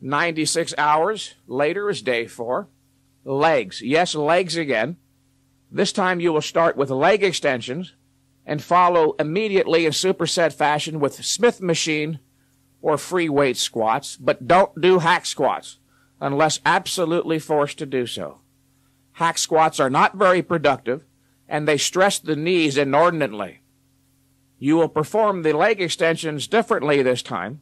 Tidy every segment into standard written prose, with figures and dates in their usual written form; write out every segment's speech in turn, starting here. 96 hours later is day 4. Legs. Yes, legs again. This time you will start with leg extensions and follow immediately in superset fashion with Smith machine or free weight squats, but don't do hack squats unless absolutely forced to do so. Hack squats are not very productive, and they stress the knees inordinately. You will perform the leg extensions differently this time,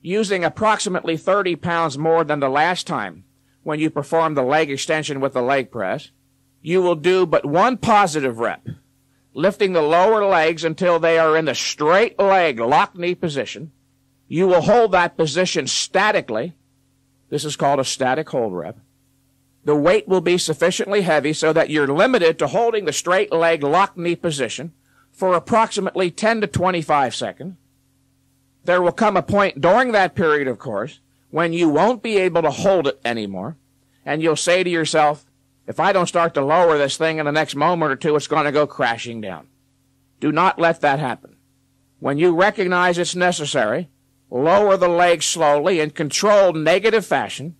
using approximately 30 pounds more than the last time when you performed the leg extension with the leg press. You will do but one positive rep, lifting the lower legs until they are in the straight leg lock knee position. You will hold that position statically. This is called a static hold rep. The weight will be sufficiently heavy so that you're limited to holding the straight leg lock knee position for approximately 10 to 25 seconds. There will come a point during that period, of course, when you won't be able to hold it anymore, and you'll say to yourself, if I don't start to lower this thing in the next moment or two, it's going to go crashing down. Do not let that happen. When you recognize it's necessary, lower the leg slowly in controlled negative fashion,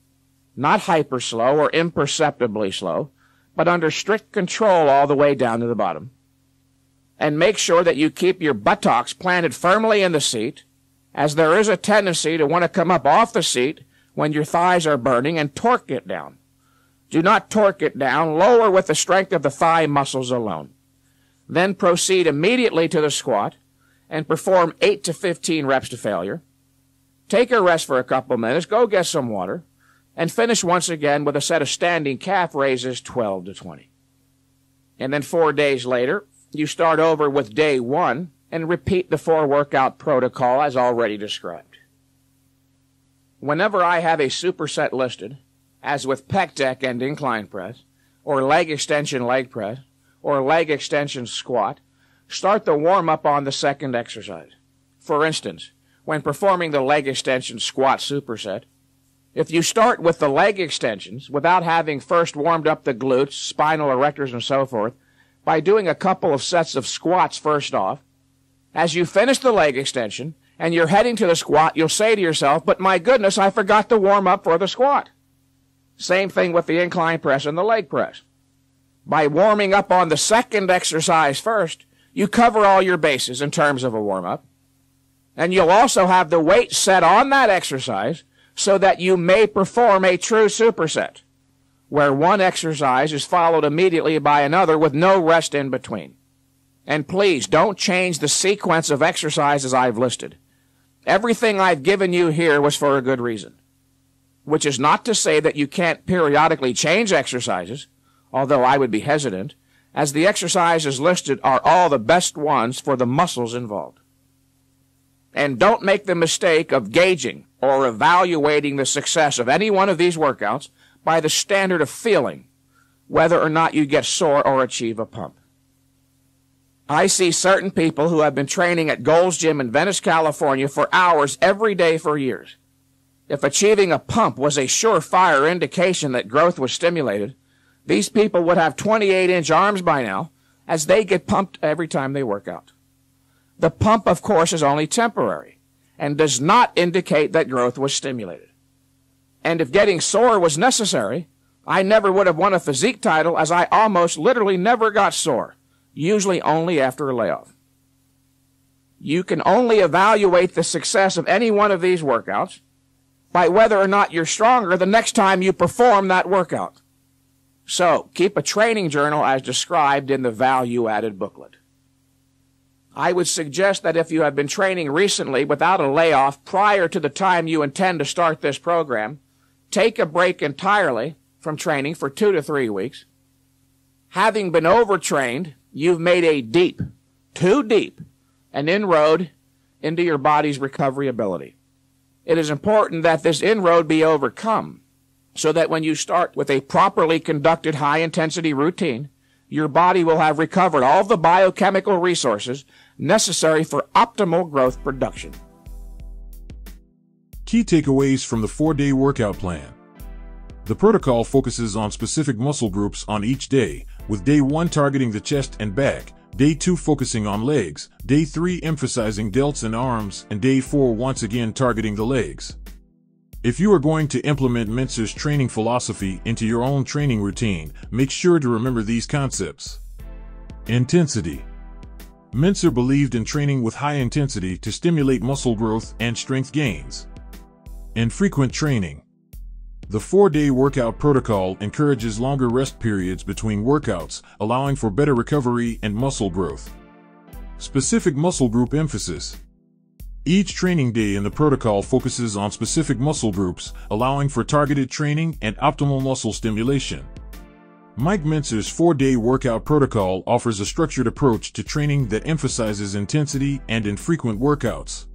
not hyper slow or imperceptibly slow, but under strict control all the way down to the bottom. And make sure that you keep your buttocks planted firmly in the seat, as there is a tendency to want to come up off the seat when your thighs are burning and torque it down. Do not torque it down. Lower with the strength of the thigh muscles alone. Then proceed immediately to the squat and perform 8 to 15 reps to failure. Take a rest for a couple minutes, go get some water, and finish once again with a set of standing calf raises 12 to 20. And then 4 days later, you start over with day 1 and repeat the 4-workout protocol as already described. Whenever I have a superset listed, as with pec deck and incline press, or leg extension leg press, or leg extension squat, start the warm-up on the second exercise. For instance, when performing the leg extension squat superset, if you start with the leg extensions without having first warmed up the glutes, spinal erectors, and so forth, by doing a couple of sets of squats first off, as you finish the leg extension and you're heading to the squat, you'll say to yourself, but my goodness, I forgot to warm up for the squat. Same thing with the incline press and the leg press. By warming up on the second exercise first, you cover all your bases in terms of a warm-up. And you'll also have the weight set on that exercise so that you may perform a true superset, where one exercise is followed immediately by another with no rest in between. And please, don't change the sequence of exercises I've listed. Everything I've given you here was for a good reason, which is not to say that you can't periodically change exercises, although I would be hesitant, as the exercises listed are all the best ones for the muscles involved. And don't make the mistake of gauging or evaluating the success of any one of these workouts by the standard of feeling, whether or not you get sore or achieve a pump. I see certain people who have been training at Gold's Gym in Venice, California for hours every day for years. If achieving a pump was a surefire indication that growth was stimulated, these people would have 28-inch arms by now, as they get pumped every time they work out. The pump, of course, is only temporary and does not indicate that growth was stimulated. And if getting sore was necessary, I never would have won a physique title, as I almost literally never got sore, usually only after a layoff. You can only evaluate the success of any one of these workouts by whether or not you're stronger the next time you perform that workout. So, keep a training journal as described in the value-added booklet. I would suggest that if you have been training recently without a layoff prior to the time you intend to start this program, take a break entirely from training for 2 to 3 weeks. Having been overtrained, you've made a deep, too deep, an inroad into your body's recovery ability. It is important that this inroad be overcome, so that when you start with a properly conducted high-intensity routine, your body will have recovered all the biochemical resources necessary for optimal growth production. Key takeaways from the 4-day workout plan. The protocol focuses on specific muscle groups on each day, with day 1 targeting the chest and back, day 2 focusing on legs, day 3 emphasizing delts and arms, and day 4 once again targeting the legs. If you are going to implement Mentzer's training philosophy into your own training routine, make sure to remember these concepts. Intensity. Mentzer believed in training with high intensity to stimulate muscle growth and strength gains. Infrequent training. The 4-day workout protocol encourages longer rest periods between workouts, allowing for better recovery and muscle growth. Specific muscle group emphasis. Each training day in the protocol focuses on specific muscle groups, allowing for targeted training and optimal muscle stimulation. Mike Mentzer's 4-day workout protocol offers a structured approach to training that emphasizes intensity and infrequent workouts.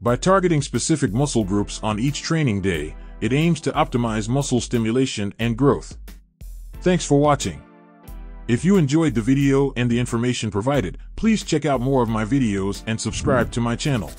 By targeting specific muscle groups on each training day, it aims to optimize muscle stimulation and growth. Thanks for watching. If you enjoyed the video and the information provided, please check out more of my videos and subscribe to my channel.